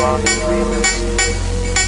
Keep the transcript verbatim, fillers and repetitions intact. wrong agreements.